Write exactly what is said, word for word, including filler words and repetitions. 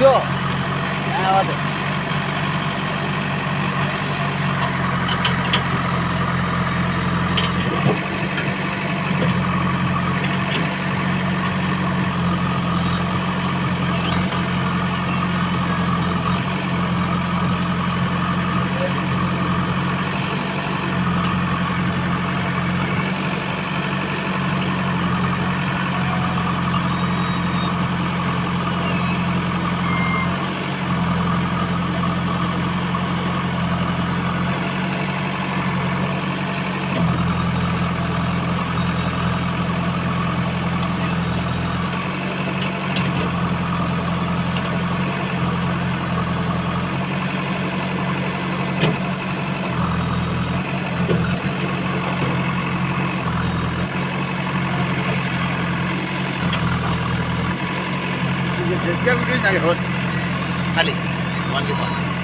Yok. Ya abi. This guy will do it. Allez, one